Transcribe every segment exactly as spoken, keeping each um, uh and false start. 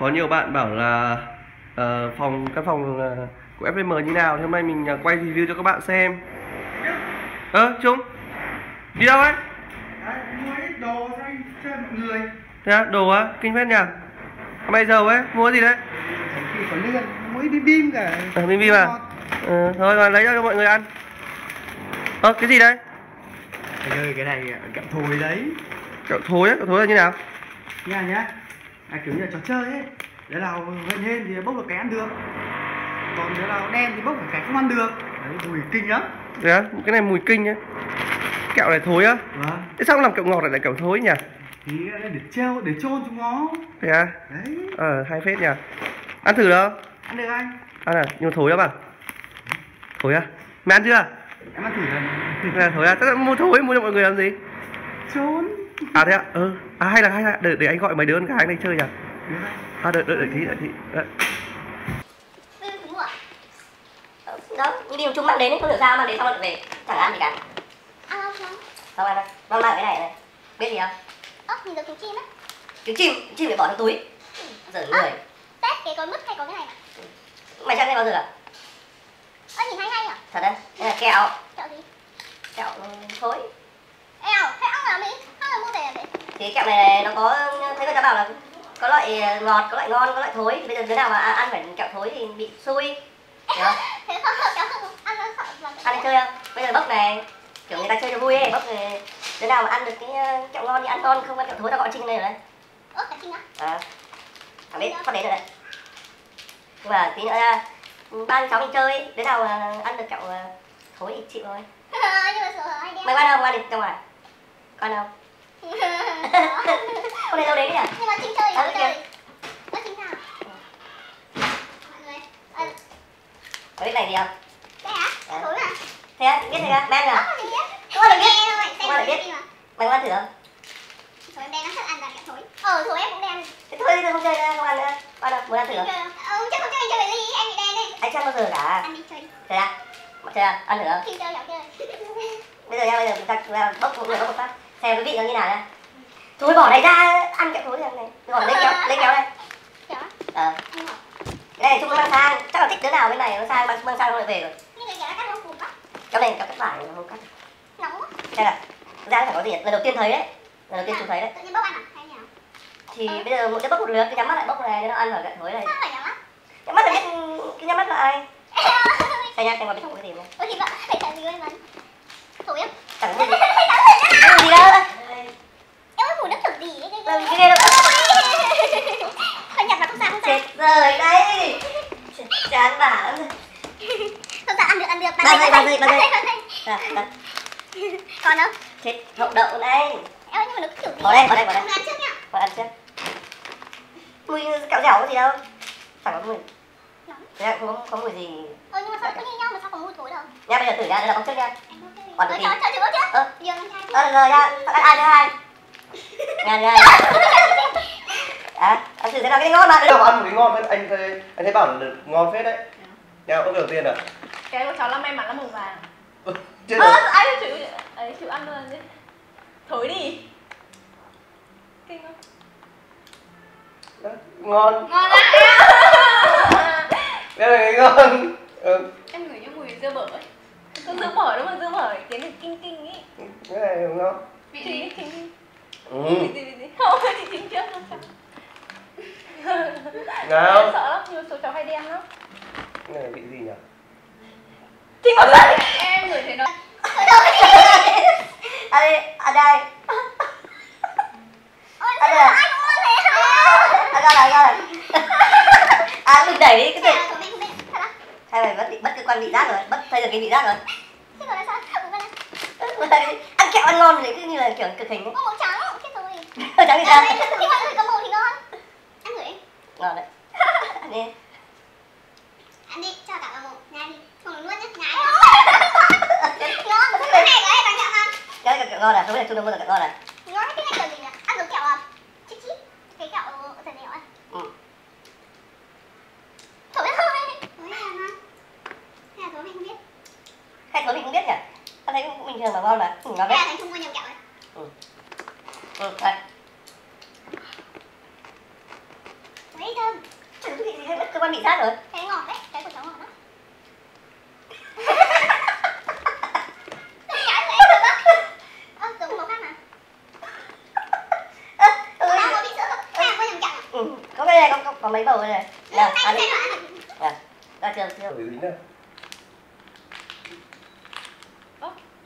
Có nhiều bạn bảo là uh, phòng các phòng uh, của ép vê em như nào, thì hôm nay mình uh, quay review cho các bạn xem. Ơ à, Trung đi đâu ấy? Đấy, mua ít đồ cho anh chơi mọi người. Thế á, đồ á, kinh phết nhỉ. Hôm nay giàu ấy, mua gì đấy? Có liên, mua ít bim bim cả. À, bim bim à? Ừ, thôi mà lấy ra cho mọi người ăn. Ơ, à, cái gì đây? Anh ơi, cái này cạo thối đấy. Cạo thối đấy, cạo thối là như nào? Nha nhá, à, kiểu như là trò chơi ấy. Đấy là hên hên thì bốc được cái ăn được, còn nếu là đen thì bốc được cái không ăn được. Đấy, mùi kinh lắm. Đấy á, cái này mùi kinh ấy. Kẹo này thối á? Vâng. Thế sao làm kẹo ngọt lại là kẹo thối nhỉ? Thì để treo, để chôn chúng nó. Thế à? Đấy. Ờ, hay phết nhỉ. Ăn thử được không? Ăn được anh. Ăn à? Nhưng thối lắm à? Thối á? Mày ăn chưa? Em ăn thử rồi. Là thối à? Chắc là mua thối, mua cho mọi người làm gì? Chôn. À thế ạ? À? Ừ. À hay là hay là, để, để anh gọi mấy đứa con gái này chơi nhỉ? Được. À đợi, đợi, đợi tí, đợi tí. Đợi. Đâu, như điều chung mang đến ấy, không hiểu sao mang đến xong rồi về chẳng ăn gì cả. Ăn không? Không ăn đâu. Mang mang cái này này. Biết gì không? Ốc nhìn được trứng chim á. Trứng chim, chim để bỏ trong túi. Ừ. Giỡn à, người. Tết cái con mứt hay có cái này mà. Mày chắc đây bao giờ à? Ơ nhìn hay hay à? Thật đấy. Đây là kẹo. Kẹo gì? Kẹo thối. Eo, thế ốc là Mỹ, ốc là mua về vậy? Thì kẹo này nó có, thấy người ta bảo là có loại ngọt, có loại ngon, có loại thối. Bây giờ đứa nào mà ăn phải kẹo thối thì bị xui. Hiểu không? Thế không sợ kéo không? Ăn nó sợ làm ăn chơi không? Bây giờ bốc này, kiểu người ta chơi cho vui ấy, bốc này. Đứa nào mà ăn được cái kẹo ngon thì ăn ngon, không ăn kẹo thối tao gọi Trinh lên rồi đấy. Ơ, cả Trinh á? Ờ. Thằng đấy, con đấy rồi đấy. Nhưng mà tí nữa ra, ba cháu đi chơi, đứa nào mà ăn được kẹo thối thì chịu thôi. Nhưng mà sợ ai đen. Mày ăn không? Ăn được trong ngoài. Con không? Con này đâu đấy nhỉ? Nhưng mà Trinh chơi thì chơi. Ơ, Trinh nào? Có biết này gì không? Đây hả? À. Thối mà. Thế á? Biết gì không? Mày ăn rồi à? Không, không biết. Không ăn được biết. Mày ăn thử không? Thối em đây nó thật ăn toàn kẹo thối. Ờ, thối em cũng đen. Thế thôi, thôi không chơi nữa, không ăn nữa. Bao đâu, muốn ăn thử không? Ừ, chắc không chơi, anh chơi về ly, anh bị đen đi. Anh chắc bao giờ cả. Ăn đi chơi đi. Thế à? Mọi chơi không? Ăn thử không? Khi chơi, dạo chơi. Bây giờ nha, bây giờ chúng ta bốc một người bốc một phát. Xem cái vị nó như nào nha. Thối bỏ này ra, ăn kẹo thối rồi này. Còn lấy kéo, lấy kéo này. Kéo á? Ờ. Cái này chúng nó mang sang, chắc là thích đứa nào bên này nó sang, mang, mang sang nó lại về rồi. Nhưng cái này cắt không cụp á? Cái này cắt phải không cắt. Nóng quá. Đây là, ra phải có gì, lần đầu tiên thấy đấy. Lần đầu tiên chúng thấy đấy. Tự nhiên bốc ăn à? Hay nào? Thì ừ. Bây giờ một đứa bốc một lượt, cứ nhắm mắt lại bốc này, đứa nào ăn vào gặn thối này. Sao phải nhắm mắt? Nhắm mắt là biết, cứ nhắm mắt là ai? Đây nha, xem có biết không có cái gì không? Ôi thì vợ, phải chẳng gì ơi mà. Thối em. Chẳng gì. Chẳng gì đâu. Em ơi, mùi nước thực gì đấy. Cái này đâu. Chết rồi đấy. Chán bản. Không sao ăn được ăn được. Bạn ơi, bạn ơi, bạn ơi. Còn đâu? Chết hậu đậu đây. Em ơi, nhưng mà nó kiểu gì? Bỏ đây, bỏ đây, bỏ đây. Ăn trước nhá. Bỏ ăn trước. Mùi cạo dẻo có gì đâu. Chẳng có mùi. Thế không có mùi gì. Ơ nhưng mà sao cứ như nhau mà sao có mùi thối đâu. Nha, bây giờ thử ra đây là bóng trước nha. Còn được gì? Cho thử bóng trước. Ờ. Ờ rồi nha. Ai thứ hai? Nha nha. À, anh thử thế nào cái ngon bạn. Đâu ăn một cái ngon đấy, anh thấy anh thấy bảo là ngon phết đấy. Nha, có đầu tiên à? Cái của cháu là may mắn là màu vàng. Ừ, chết rồi. Ơ, ai chịu ấy chịu ăn luôn đi. Thối đi. Kinh không? Đó, ngon. Ngon lắm. Đây là cái ngon. Ừ. Em ngửi như mùi dưa bở ấy. Con dưa bở đúng không? Dưa bở cái này kinh kinh ấy. Cái này đúng không? Vị gì? Kinh. Ừ. Vị gì vị gì? Không, chị chính chưa không sao. Nào. Em sợ lắm, nhiều số cháu hay đen lắm. Cái này bị gì nhỉ? Thì một lần em ngửi thấy nó. Ở đây, ở đây. Ôi, ở đây. Ai cũng muốn thế hả? Ra rồi, ra rồi. À, đừng đẩy đi, cái gì? Hay mày mất, mất cơ quan vị giác rồi, mất thay được cái vị giác rồi. Thế rồi là sao? Ăn kẹo ăn ngon thì cứ như là kiểu cực hình ấy. Có màu trắng, chết rồi. Trắng thì sao? Thì mọi người có màu thì ngon. Ngon đấy. Ăn đi. Ăn đi, cho cả vào mồm. Nhai đi. Không nuốt nhá, nhai. Ngon. Cái này có ai bằng kẹo không? Cái này kẹo ngon à? Không biết là chung đâu bao giờ kẹo ngon à? Ngon, cái này kẹo gì nhỉ? Ăn giống kẹo không? Chít chít. Cái kẹo dần dẻo ấy. Ừ. Thối thôi. Thối là ngon. Hay là thối mình không biết. Hay thối mình không biết nhỉ? Tao thấy cũng bình thường mà ngon mà. Ừ, ngon đấy. Hay là anh không mua nhiều kẹo ấy. Ừ. Ừ, thôi. Mấy thơm cơ quan vị giác rồi. Cái ngọt đấy, cái của cháu ngọt lắm. Có cái này, có, có, có mấy bầu đây này. Nè, ăn đi. Nè, ra trường chưa?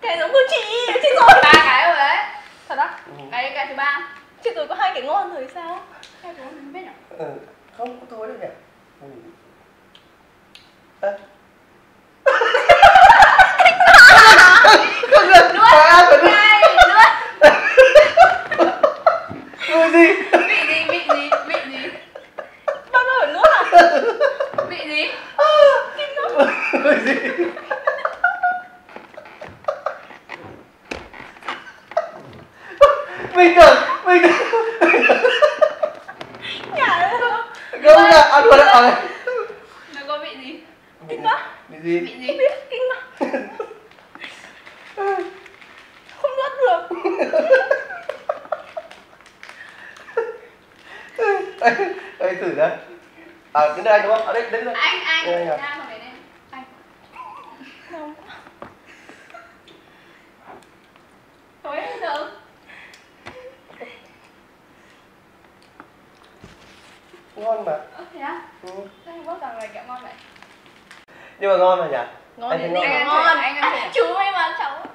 Cái giống của chị, chị rồi. Ba cái rồi đấy. Thật đó, ừ. Cái, cái thứ ba. Chị tôi có hai cái ngon rồi sao? Cái thứ ba mình biết à? Ừ, không, thôi được nhỉ. Ừ. À. Không được, nuốt, ngay, nuốt. Nuốt gì? Bị gì, bị gì? Bị gì? À, kim nó. Bị gì? Bình thường, bình thường. Nhả đâu. Không là ăn luôn rồi. Nó có bị gì? Kinh quá. Bị gì? Bị gì? Kinh quá. Không nuốt được. Ê, thử đấy. À, đến đây đúng không? Ở à, đây, đến đây. Anh, anh, đây, anh. Ra đây. Anh. Không. Thôi hết được. Ngon mà. Ơ, thế á? Ừ. Thế không biết rằng là kẹo ngon vậy. Nhưng mà ngon mà nhỉ? Ngon thì ngon. Anh ngon. Anh ăn à, chú ấy mà, cháu.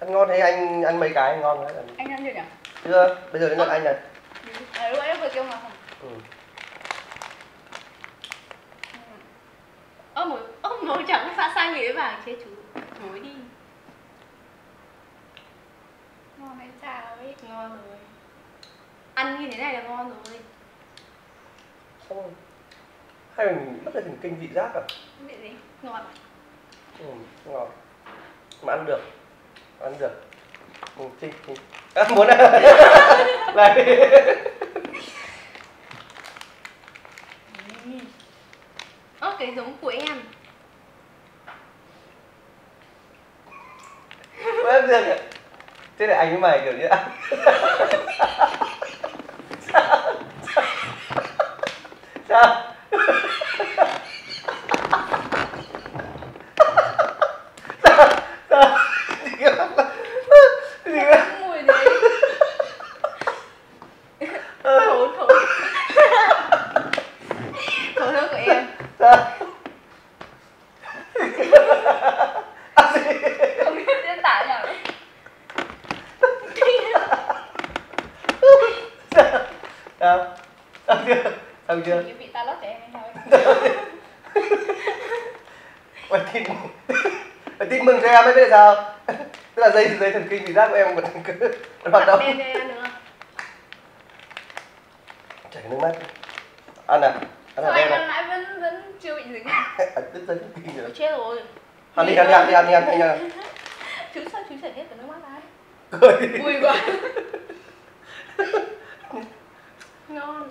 Ăn ngon thì anh ăn mấy cái anh ngon đấy. Anh ăn chưa nhỉ? Chưa, bây giờ đến lượt anh này. À, lúc ấy vừa kêu mà không? Ừ. Ơ mối, ơ mối chẳng có pha sai người ấy vàng chế chú mối đi. Ngon hay sao ấy? Ngon rồi. Ăn như thế này là ngon rồi. Không. Hay mình mất thần kinh vị giác à? Vị gì? Ngọt. Ừ, ngọt. Mà ăn được. Ăn được. Ừ, chinh, chinh. À, muốn à? Lại đi. Ơ, cái giống của em. Của em riêng ạ. Thế này anh với mày kiểu như ăn. Sao? Sao? Mới biết sao, tức là dây dây thần kinh vị giác của em vẫn cứ hoạt động. Chảy nước mắt. Ăn à? Ăn à? Em à? Nãy vẫn vẫn chưa bị dính. Ăn đứt dây thần kinh rồi. Chết rồi. Ăn đi, ăn đi, ăn đi, ăn đi, ăn đi nha. Chú sao chú chảy hết cả nước mắt ra? Cười. Vui quá. Ngon. Ngon.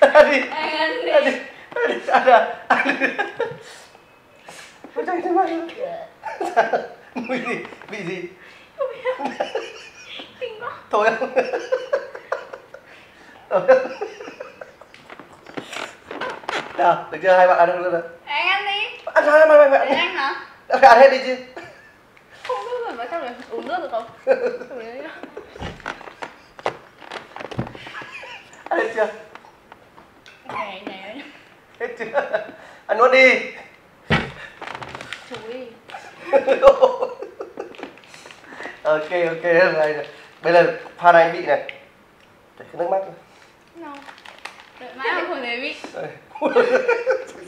Ăn đi. Ăn đi. Ăn đi. Ăn ra. Ăn đi. Mùi gì? Mùi gì? Vị gì? Không biết. Kinh quá. Thôi không? Nào, được chưa? Hai bạn ăn được luôn rồi. Anh ăn đi. Ăn sao? Ăn mày mày mày. Anh hả? Phải ăn hết đi chứ. Không nước rồi mà sao lại uống nước được không? Hết chưa? Này, này. Hết chưa? Ăn nuốt đi. Trời. Ok, ok, này. Bây giờ pha này bị này. Để cái nước mắt thôi. No. Đợi mãi không hồi đấy bị.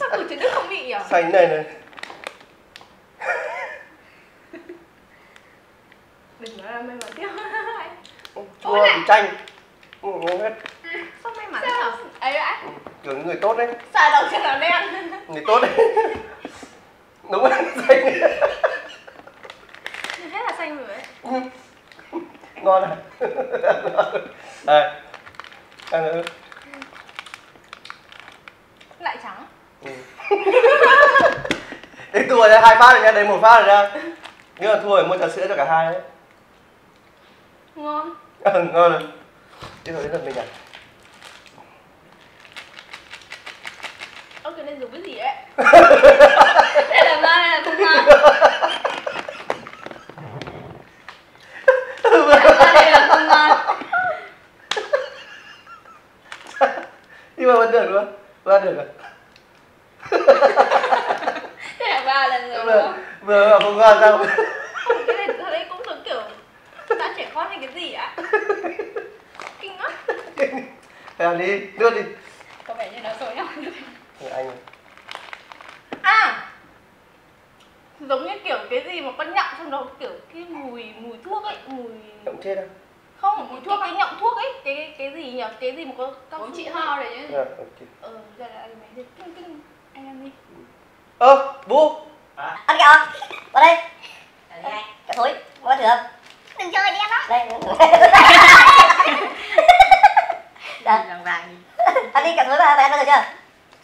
Sao của chị Đức không bị à? Xanh này này. Đừng nói là may mắn tiếp. Chua, chanh. Ngon hết. Sao mày cái mảnh hả? Ê á, những người tốt đấy. Xài đầu cho nó đen. Người tốt đấy. Đúng rồi, xanh. Như thế là xanh rồi đấy. Ngon à? Đây. Ăn nữa. Lại trắng. Ừ. Đấy thua rồi, hai phát rồi nha, đấy một phát rồi nha. Nhưng mà thua rồi mua trà sữa cho cả hai đấy. Ngon. Ừ, ngon rồi. Tiếp tục đến lượt mình à. Ơ cái này dùng cái gì đấy? Đây là ma, đây là con ma. Đây là con ma. Nhưng mà vẫn được luôn. Vẫn được rồi. Thế là ba lần rồi đúng không? Vừa vào phòng ra sao? Cái này thật đấy cũng giống kiểu đã trẻ con hay cái gì ạ? Kinh quá. Làm đi, đưa đi. Có vẻ như nó xấu nhau như thế. Người anh rồi. À! Giống như kiểu cái gì mà con nhọng trong đó kiểu cái mùi mùi thuốc ấy, mùi... Nhọng chết không? Không, mùi thuốc, cái nhọng thuốc ấy, cái cái gì nhỉ? Cái gì mà có... Bố chị ho đấy chứ. Ờ, ok. Ờ, giờ lại mấy đứa kinh kinh. Anh ăn đi. Ơ, bố! Hả? Ăn kìa! Vào đây! Ở đây. Cả thối, mua thử không? Đừng chơi đi em đó! Đây, đừng vàng. Ăn đi cả thối mà, mày ăn bao giờ chưa?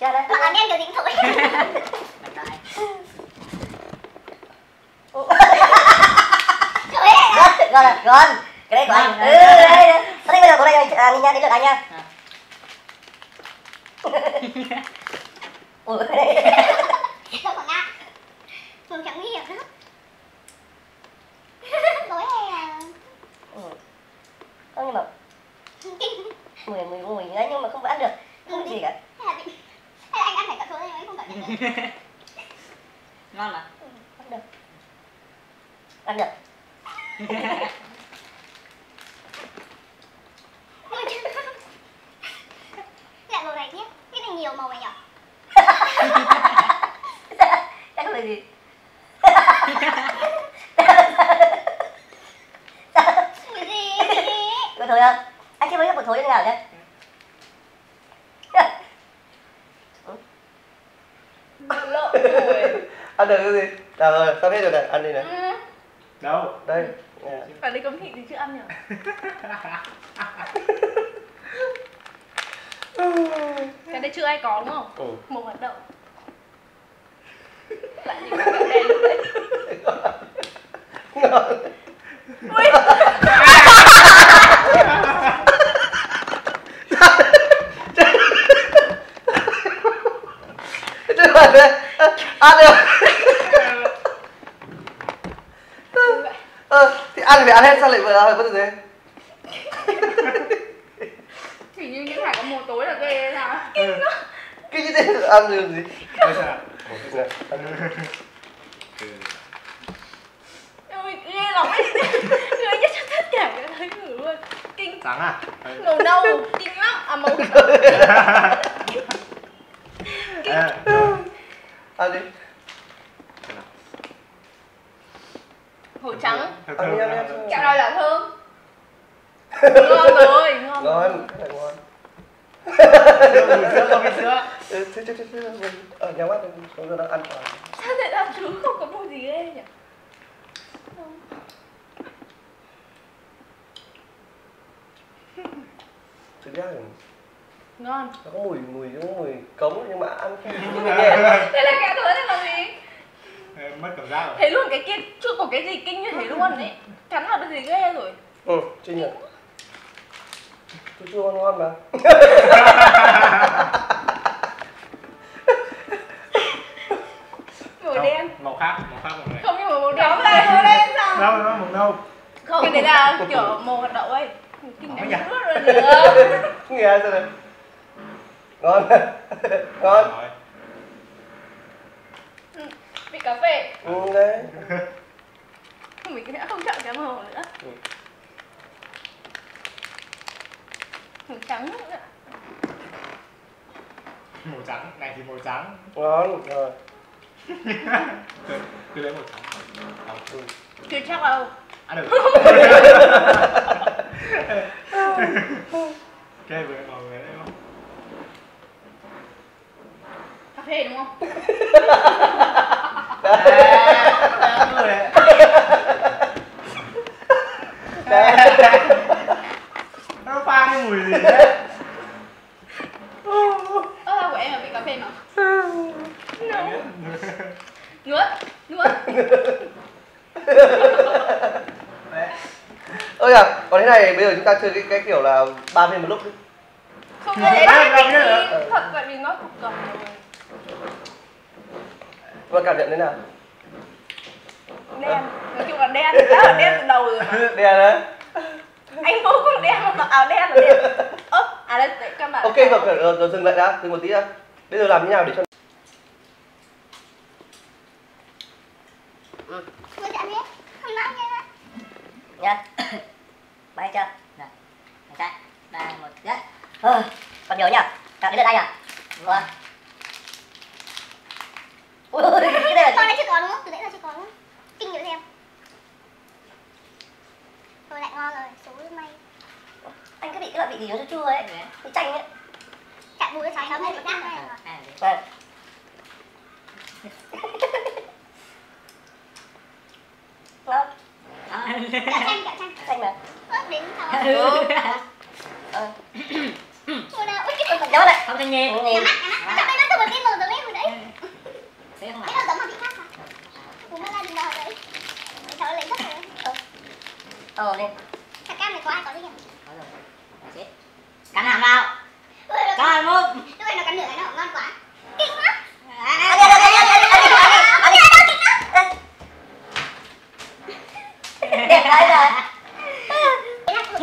Chưa đấy. Mà ăn đen kiểu gì cũng thối. Ngon rồi, ngon! Cái đây của anh! Ừ, đây! Sao đây bây giờ có đây cho anh nha, đến lượt anh nha! Ôi, ở đây! Đâu còn ạ. Thường chẳng nguy hiểm lắm. Tối hay là... Ừ. Không nhưng mà... Mùi mùi mùi đấy nhưng mà không có ăn được. Không có gì cả. Hay là, bị... hay là anh ăn phải cả số đây mà anh không cẩn thận được. Ngon mà. Ừ, ăn được. Ăn được. Ôi trời ơi. Lại màu này nhé. Cái này nhiều màu này nhỉ? Chắc không phải gì. Cái gì? Có thối không? Anh chưa mới gặp một thối như thế nào nhé. Lộ rồi. Ăn được cái gì? Trời ơi, sắp hết rồi này, ăn đi này. Ừ. Đâu? Đây. Phải đi cấm thị thì chưa ăn nhỉ? Cái đây chưa ai có đúng không? Ừ. Một hạt đậu. Lại nhìn cái đậu đen luôn đấy. Ngon. Ui. Chứ mà thế. Ăn được. Ờ, thì ăn thì phải ăn hết sao lại vừa ăn được thế? Chỉ như những phải có mùa tối là ghê thế nào? Kinh quá. Kinh như thế ăn được gì? Ôi, nghe lòng ấy. Người nhất cho tất cả các thứ thử luôn. Kinh. Sáng à? Màu nâu, kinh lắm. À màu nâu. Kinh. Ăn đi. Hổ trắng. Kẹo này là thơm. Ngon rồi, ngon. Ngon, cái này ngon. Thế chứ chứ chứ ở nhà mắt chúng tôi đang ăn quả. Sao lại làm thứ không có mùi gì ghê nhỉ? Thực ra là ngon. Nó có mùi mùi nó có mùi cống nhưng mà ăn khi mùi nhẹ. Thế là kẹo thối thế là gì? Mất cảm giác rồi. Thế luôn cái kia chưa có cái gì kinh như thế luôn đấy. Cắn vào cái gì ghê rồi. Ừ, chinh nhỉ. Tôi chưa ăn ngon mà. Màu đen. Màu khác, màu khác màu này. Không nhưng mà màu đen. Đó là màu đen sao? Đâu đó màu nâu. Không, cái đấy là kiểu màu hạt đậu ấy. Kinh đánh rút rồi nữa. Nghe ai sao này. Ngon. Ngon. Vị cà phê. Ừ đấy. Mình đã không chọn cái màu nữa. Màu trắng nữa. Màu trắng, này thì màu trắng. Ngon rồi. Cứ lấy màu trắng. Chưa chắc đâu. Ăn được. Ok, vừa màu này đấy không? phê đúng không? Đấy. Đấy. Đấy. Đấy. Nó pha cái mùi gì đấy. Ơ là của em là vị cà phê mà. Ngứa. Ngứa. Ôi à, còn thế này bây giờ chúng ta chơi cái, cái kiểu là ba viên một lúc đi. Không, cái đấy là mình đi thật vậy vì nó cục cọc rồi. Bạn cảm nhận thế nào? Đen, à. Nói chung là đen, đã là đen từ đầu rồi mà. Đen đấy. Anh vô cùng đen mà mặc áo đen là đen. Ơ, à đây, đấy, các bạn. Ok, rồi, rồi, rồi, rồi dừng lại đã, dừng một tí đã. Bây giờ làm như nào để cho... Ừ. Vừa chạm hết, không nắm nghe đó. Dạ. Bay chưa? Rồi. Mình chạy. ba, một, dạ. Ờ, còn nhiều nhỉ? Cả cái lượt anh à? Rồi. Ui, cái này là... Con này chưa có đúng không? Từ nãy giờ chưa có đúng không? Kinh nghiệm em. Rồi lại ngon rồi, số may. Anh cứ bị cái loại vị gì đó cho chua ấy. Bị chanh ấy. Chạm bùi nó cháy lắm, bị nát này rồi. À, vâng. Vâng. Cả chanh, cả chanh. Chanh mà. Ớt đến sao? Ừ. Ờ. Ôi nào, ôi cái... Đó lại. Không, chanh nghe. Nhắm mắt, nhắm mắt. Chạm đây nó từ một viên màu giống em rồi đấy. Thế không ạ? Thế là giống mà bị khác hả? Bún bát la đừng đòi đấy. Cháu lấy rất rồi. Ờ. Ờ, lên. Thằng cam này có ai có gì nhỉ? Có rồi. Chết. Cắn hàm vào. Ôi, nó cắn. Lúc này nó cắn nửa cái nó ngon quá. Kinh quá. À, đi, đi, đi, đi, đi, đi, đi, đi, đi, đi, đi. Đẹp đấy rồi.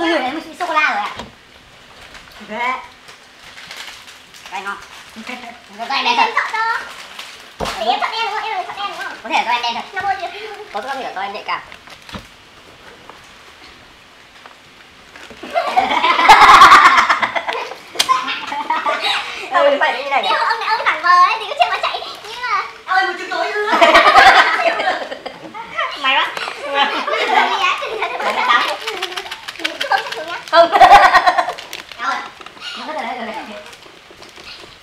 Ui, nó mới sô-cô-la rồi ạ. Ghê. Cái ngon. Cái này thật. Thì em chọn đen đúng không? Em là chọn đen đúng không? Có thể là do em đen thật. Có thể là do em nhạy cảm. Không phải như này nhỉ? Ông này ông thẳng vờ ấy thì cứ chết mà chạy. Nhưng mà... Ôi một chút tối nữa. Mày quá. Cứ bấm thử nhá. Không. Đâu rồi. Nó có thể đấy rồi.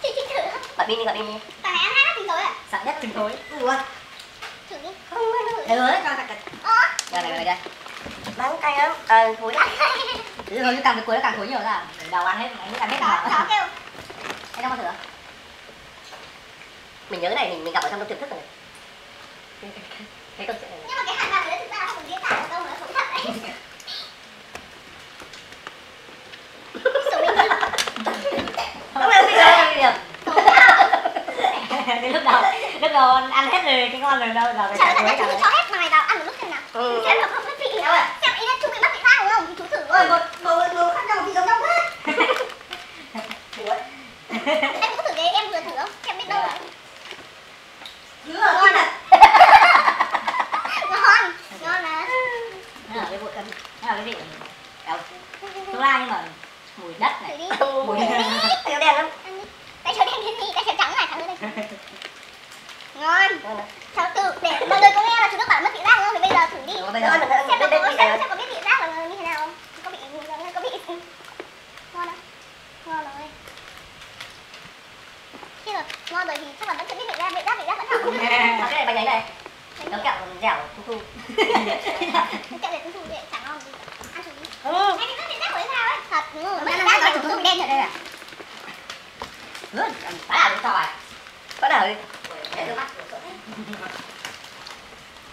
Chị chị thử không? Gọi pin đi, gọi pin đi. Tại này em hát hết pin rồi ạ. Sợ nhất từng tối. Ủa. Thử đi. Không ơi. Được rồi, cho thật thật. Ơ. Đây này, đây đây. Nắng cay lắm. Ờ, thối lắm. Thế thôi, càng cái cuối nó càng thối nhiều ra. Đầu ăn hết, nó càng hết nào. Nó kêu. Anh đang có thử không? Mình nhớ cái này mình mình gặp ở trong công trường thức rồi. Cái công chuyện này. Nhưng mà cái hạt gạo đấy thực ra nó không diễn tả được đâu mà nó không thật đấy. Không làm gì đâu gì được. Lúc đầu lúc đầu ăn hết rồi cái con rồi đâu giờ phải thử mới được. Cho hết mà mày vào ăn một lúc xem nào. Ừ. Xem nó không có vị đâu ạ. Xem ý là chú bị mắc bị ra đúng không? Chú thử rồi một một một khác nhau thì giống nhau hết. Em có thử cái em vừa thử không? Em biết đâu rồi. Dứa ngon à? Ngon, ngon lắm. Nó ở cái bụi cấm, nó ở cái vị đậu sô la nhưng mà mùi đất này. Mùi đất. Mùi đen lắm. Tại sao đen thế gì? Tại sao trắng này thằng ơi đây. Ngon. Cháu tự để mọi người có nghe là chú Đức bảo mất vị giác đúng không? Thì bây giờ thử đi. Xem nó có xem có biết vị giác là như thế nào không? Có bị có bị ngon không? Ngon rồi. Khi rồi, ngon rồi thì chắc là vẫn sẽ biết vị giác, vị giác, vị giác vẫn học. Cái này bánh ấy này. Nó kẹo dẻo thu thu. Kẹo để thu thu vậy chẳng ngon gì. Ăn thử đi. Ừ. Anh biết vị giác của em sao ấy? Thật. Ừ. Vị giác của thu thu đen ở đây à? Ướt, bá đảo đi sao à? Bá đảo đi. Để tôi bắt.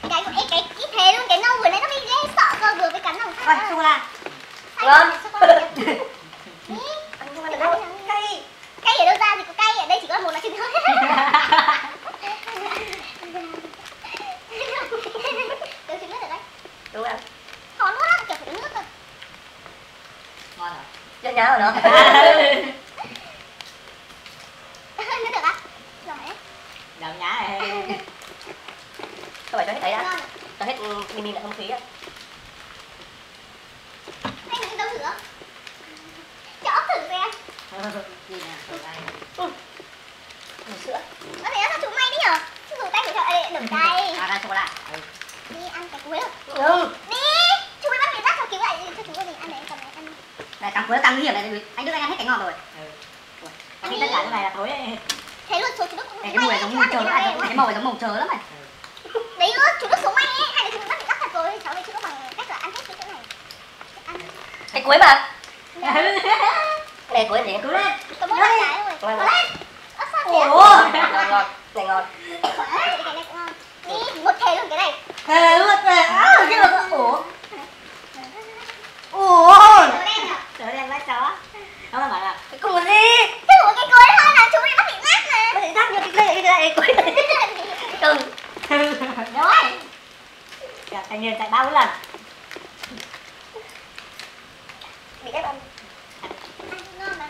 Cái cái cái cái thế luôn, cái nâu vừa nãy nó bị ghê sợ cơ vừa với cắn lòng khác. Ôi, sô-cô-la. Lắm. Cây. Cây ở đâu ra thì có cây, ở đây chỉ có một là chừng thôi. Đều chừng nước ở đây. Đúng không? Khó nuốt lắm, kiểu phải nước thôi. Ngon hả? Chưa nhá rồi đó. Nước được á? Rồi đấy. Đậu nhá này. Các bạn cho hết đấy đã. Cho hết mini lại không khí á. Anh mình đâu thử không? Chó thử xem. Gì nè, thử tay. Ừ. Thử sữa. Nó thấy nó chúng may đi nhở? Chứ thử tay của chó lại đổ tay. À, ra sô cô la. Đi ăn cái cuối được. Ừ. Đi. Chú mới bắt người ta cho cứu lại cho chú mình ăn đấy, cầm này ăn. Này, cắm cuối nó căng hiểm này. Anh Đức anh ăn hết cái ngọt rồi. Ừ. Anh tất cả cái này là tối đấy. thấy rồi, trời chú Đức cũng may đấy, màu trời lắm này. Đấy luôn, chú Đức xuống may ấy, hai đứa chúng nó bắt thật rồi, cháu với chú Đức bằng cách là ăn hết cái chỗ này. Ăn. Cái cuối mà. Này cuối này, cứu lên. Tôi muốn ăn cái rồi. Cố lên. Ơ sao thế? Ngon ngon, này ngon. Cái này cũng ngon. Đi, một thề luôn cái này. Thề luôn, thề. Á, cái này ủa. Ủa. Trời đen quá chó. Nó bảo là cái cùng gì? Cái của cái cuối thôi là chú đi bắt bị nát mà. Bắt bị nát nhưng cái này cái này cuối này. Cưng. Rồi. Dạ, thành niên chạy bao nhiêu lần? Bị ép ăn. Ngon mà.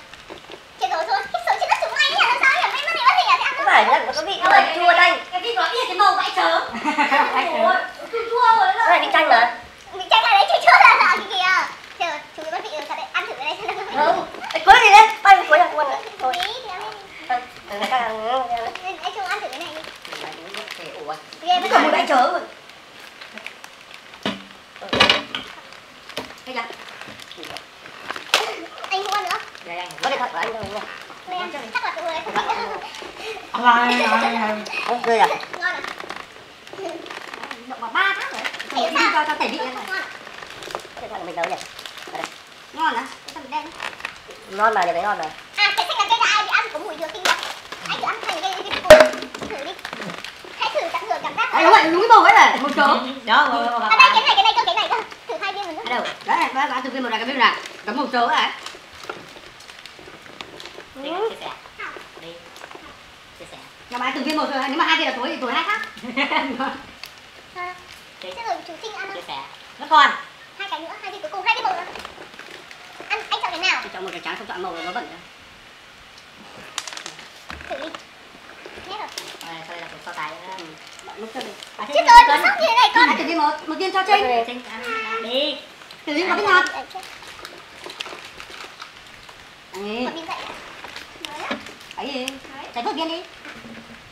Chết rồi thôi. Cái sợi chỉ đất chúng mày là sao nhỉ? Mấy mất thì bắt thì là sẽ ăn. Không phải là nó có bị nó chua đây. Cái vị nó yên cái màu vãi chớ. Ôi, chua rồi đó. Này bị chanh mà. Bị chanh là đấy chua chua là sợ kìa. Trời ơi, chú bắt vị rồi sao lại ăn thử cái này xem nào. Không. Cái cuối gì đấy? Tay cuối là quên rồi. Thôi. Đừng có ăn. Anh chung ăn thử cái này đi. Ủa. Cái này mới vãi chớ rồi. Cái dạ. Anh không ăn nữa. Dạ anh. Có điện thoại của anh đâu. Mày ăn chắc là tụi người không biết. Lại lại. Không cười à? Ngon à? Động vào ba tháng rồi. Để đi cho cho tẩy vị lên này. Cái này mình nấu nhỉ. Ngon à? Cái này đen. Ngon mà để thấy ngon mà. À cái xanh là cây là ai bị ăn có mùi dừa kinh vậy? Anh thử ăn thành cái cái củ. Thử đi. Hãy thử cảm thử cảm giác. Anh đúng rồi, đúng màu ấy này, một chỗ. Đó. Ở đây cái này cái này cơ cái này cơ. Thử hai viên mình. Đâu? Đấy này, các bạn thử viên một này cái bên này. Cắm một chỗ này. Chia sẻ. Đi. Chia sẻ. Các bạn thử viên một rồi, nếu mà hai viên là tối thì tối hai khác. Thế rồi chú Trinh ăn. Chia sẻ. Nó còn. Hai cái nữa, hai viên cuối cùng, hai viên một nữa. Ăn anh chọn cái nào? Tôi chọn một cái trắng không chọn màu nó vẫn. Thử đi. Hết rồi. Rồi sau đây là so tài nữa. Lúc trước đi. Chết rồi, bị sốc như thế này con. Anh thử đi một, một viên cho Trinh. Trinh ăn đi. Thử đi một cái ngọt. Ấy. Còn viên dậy ạ. Nói á. Ấy. Trái vượt viên đi.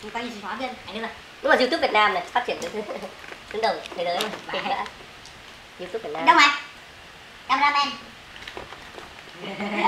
Mình quay gì hóa viên. Ấy đúng rồi. Đúng là YouTube Việt Nam này, phát triển đứng đầu thế giới này. YouTube Việt Nam. Đâu mày? Cameraman.